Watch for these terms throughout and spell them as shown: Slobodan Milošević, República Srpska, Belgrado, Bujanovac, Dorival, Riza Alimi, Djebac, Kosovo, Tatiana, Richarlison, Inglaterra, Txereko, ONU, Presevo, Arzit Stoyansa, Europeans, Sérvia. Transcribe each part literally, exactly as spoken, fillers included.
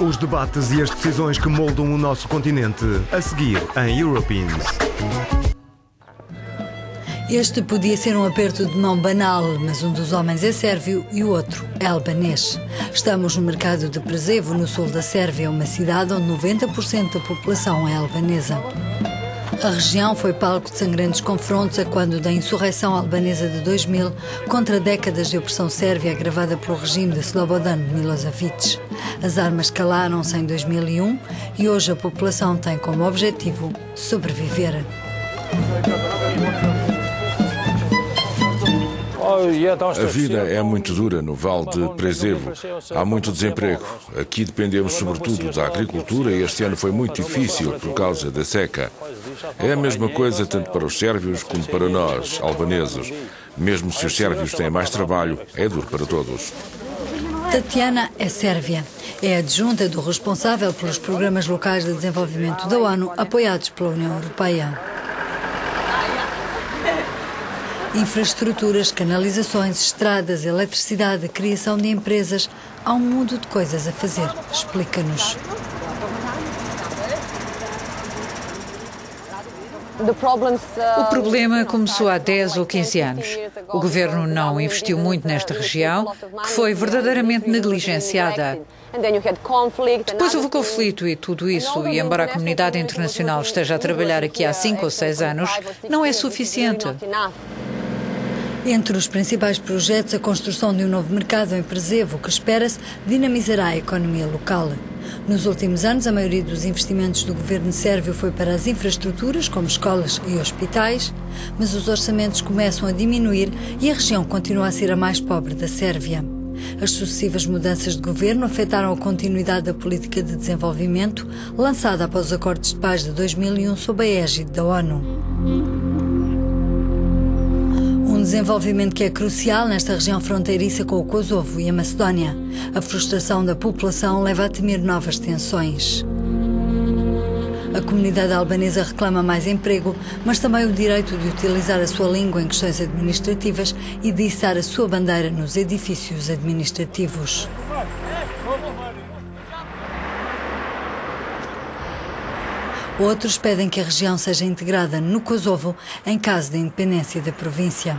Os debates e as decisões que moldam o nosso continente. A seguir, em Europeans. Este podia ser um aperto de mão banal, mas um dos homens é sérvio e o outro é albanês. Estamos no mercado de Presevo, no sul da Sérvia, uma cidade onde noventa por cento da população é albanesa. A região foi palco de sangrentos confrontos a quando da insurreição albanesa de dois mil contra décadas de opressão sérvia agravada pelo regime de Slobodan Milošević. As armas calaram-se em dois mil e um e hoje a população tem como objetivo sobreviver. A vida é muito dura no Vale de Presevo. Há muito desemprego. Aqui dependemos sobretudo da agricultura e este ano foi muito difícil por causa da seca. É a mesma coisa tanto para os sérvios como para nós, albaneses. Mesmo se os sérvios têm mais trabalho, é duro para todos. Tatiana é sérvia. É adjunta do responsável pelos programas locais de desenvolvimento da ONU apoiados pela União Europeia. Infraestruturas, canalizações, estradas, eletricidade, criação de empresas, há um mundo de coisas a fazer, explica-nos. O problema começou há dez ou quinze anos. O governo não investiu muito nesta região, que foi verdadeiramente negligenciada. Depois houve conflito e tudo isso, e embora a comunidade internacional esteja a trabalhar aqui há cinco ou seis anos, não é suficiente. Entre os principais projetos, a construção de um novo mercado em Presevo, que espera-se dinamizará a economia local. Nos últimos anos, a maioria dos investimentos do governo sérvio foi para as infraestruturas, como escolas e hospitais, mas os orçamentos começam a diminuir e a região continua a ser a mais pobre da Sérvia. As sucessivas mudanças de governo afetaram a continuidade da política de desenvolvimento lançada após os acordos de paz de dois mil e um sob a égide da ONU. Um desenvolvimento que é crucial nesta região fronteiriça com o Kosovo e a Macedónia. A frustração da população leva a temer novas tensões. A comunidade albanesa reclama mais emprego, mas também o direito de utilizar a sua língua em questões administrativas e de içar a sua bandeira nos edifícios administrativos. Outros pedem que a região seja integrada no Kosovo em caso de independência da província.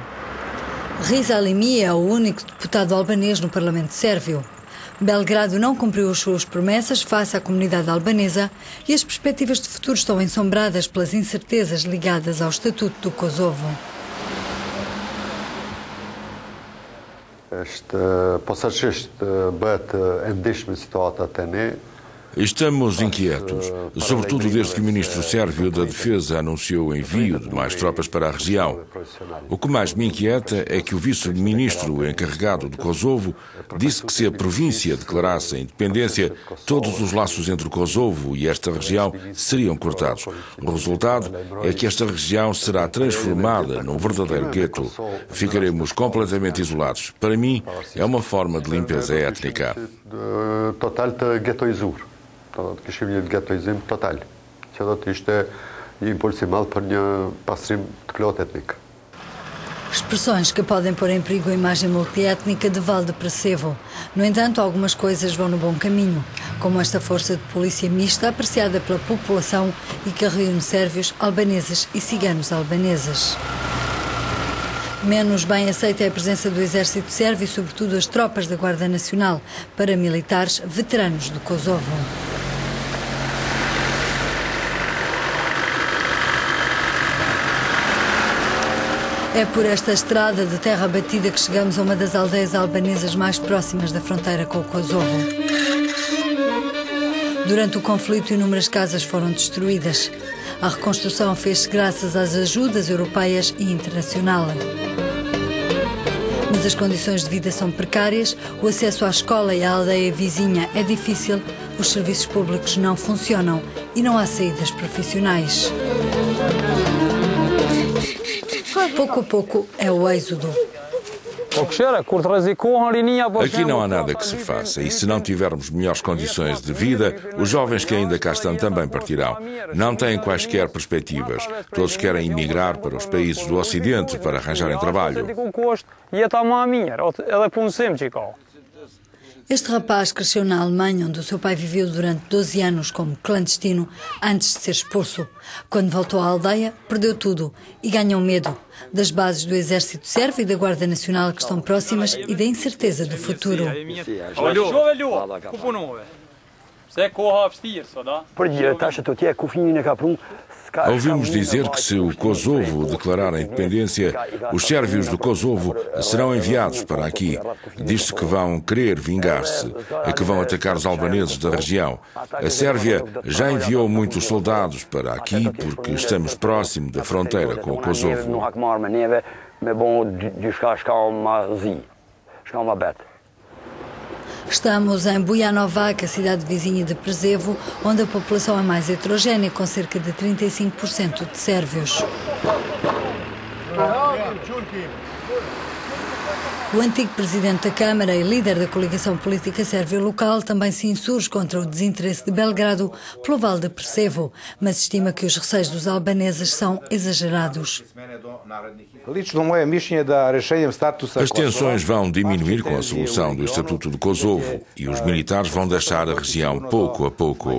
Riza Alimi é o único deputado albanês no Parlamento Sérvio. Belgrado não cumpriu as suas promessas face à comunidade albanesa e as perspectivas de futuro estão ensombradas pelas incertezas ligadas ao Estatuto do Kosovo. Estamos inquietos, sobretudo desde que o ministro sérvio da Defesa anunciou o envio de mais tropas para a região. O que mais me inquieta é que o vice-ministro encarregado do Kosovo disse que se a província declarasse a independência, todos os laços entre o Kosovo e esta região seriam cortados. O resultado é que esta região será transformada num verdadeiro gueto. Ficaremos completamente isolados. Para mim, é uma forma de limpeza étnica. Expressões que podem pôr em perigo a imagem multiétnica de Vale de Presevo. No entanto, algumas coisas vão no bom caminho, como esta força de polícia mista apreciada pela população e que reúne sérvios, albaneses e ciganos albaneses. Menos bem aceita é a presença do exército sérvio e, sobretudo, as tropas da Guarda Nacional, paramilitares veteranos do Kosovo. É por esta estrada de terra batida que chegamos a uma das aldeias albanesas mais próximas da fronteira com o Kosovo. Durante o conflito, inúmeras casas foram destruídas. A reconstrução fez-se graças às ajudas europeias e internacional. Mas as condições de vida são precárias, o acesso à escola e à aldeia vizinha é difícil, os serviços públicos não funcionam e não há saídas profissionais. Pouco a pouco é o êxodo. Aqui não há nada que se faça e se não tivermos melhores condições de vida, os jovens que ainda cá estão também partirão. Não têm quaisquer perspectivas. Todos querem emigrar para os países do Ocidente para arranjarem trabalho. Este rapaz cresceu na Alemanha, onde o seu pai viveu durante doze anos como clandestino, antes de ser expulso. Quando voltou à aldeia, perdeu tudo e ganhou medo das bases do exército sérvio e da Guarda Nacional que estão próximas e da incerteza do futuro. Ouvimos dizer que se o Kosovo declarar a independência, os sérvios do Kosovo serão enviados para aqui. Diz-se que vão querer vingar-se, que vão atacar os albaneses da região. A Sérvia já enviou muitos soldados para aqui porque estamos próximo da fronteira com o Kosovo. Estamos em Bujanovac, a cidade vizinha de Presevo, onde a população é mais heterogénea, com cerca de trinta e cinco por cento de sérvios. O antigo presidente da Câmara e líder da coligação política sérvia local também se insurge contra o desinteresse de Belgrado pelo vale de Presevo, mas estima que os receios dos albaneses são exagerados. As tensões vão diminuir com a solução do Estatuto de Kosovo e os militares vão deixar a região pouco a pouco.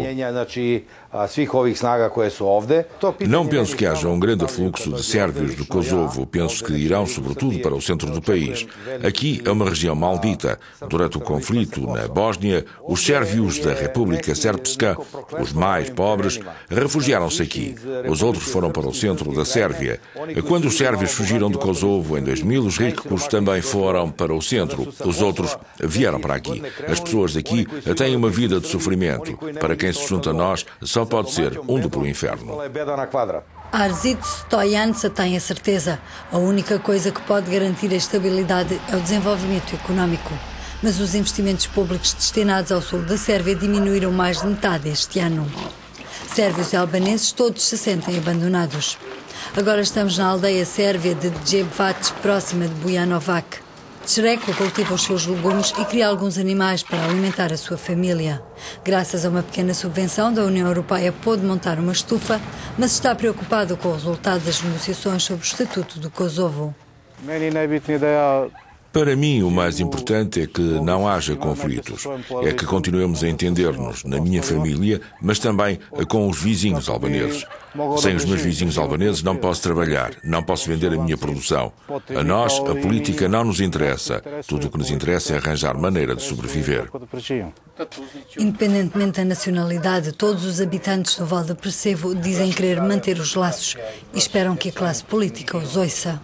Não penso que haja um grande afluxo de sérvios do Kosovo, penso que irão sobretudo para o centro do país. Aqui é uma região maldita. Durante o conflito na Bósnia, os sérvios da República Srpska, os mais pobres, refugiaram-se aqui. Os outros foram para o centro da Sérvia. Quando os sérvios fugiram do Kosovo em dois mil, os ricos também foram para o centro. Os outros vieram para aqui. As pessoas daqui têm uma vida de sofrimento. Para quem se junta a nós, são Só pode ser um duplo inferno. Arzit Stoyansa tem a certeza. A única coisa que pode garantir a estabilidade é o desenvolvimento económico. Mas os investimentos públicos destinados ao sul da Sérvia diminuíram mais de metade este ano. Sérvios e albaneses todos se sentem abandonados. Agora estamos na aldeia sérvia de Djebac, próxima de Bujanovac. Txereko cultiva os seus legumes e cria alguns animais para alimentar a sua família. Graças a uma pequena subvenção da União Europeia pôde montar uma estufa, mas está preocupado com o resultado das negociações sobre o Estatuto do Kosovo. Para mim, o mais importante é que não haja conflitos, é que continuemos a entender-nos na minha família, mas também com os vizinhos albaneses. Sem os meus vizinhos albaneses não posso trabalhar, não posso vender a minha produção. A nós, a política não nos interessa. Tudo o que nos interessa é arranjar maneira de sobreviver. Independentemente da nacionalidade, todos os habitantes do Vale de Presevo dizem querer manter os laços e esperam que a classe política os ouça.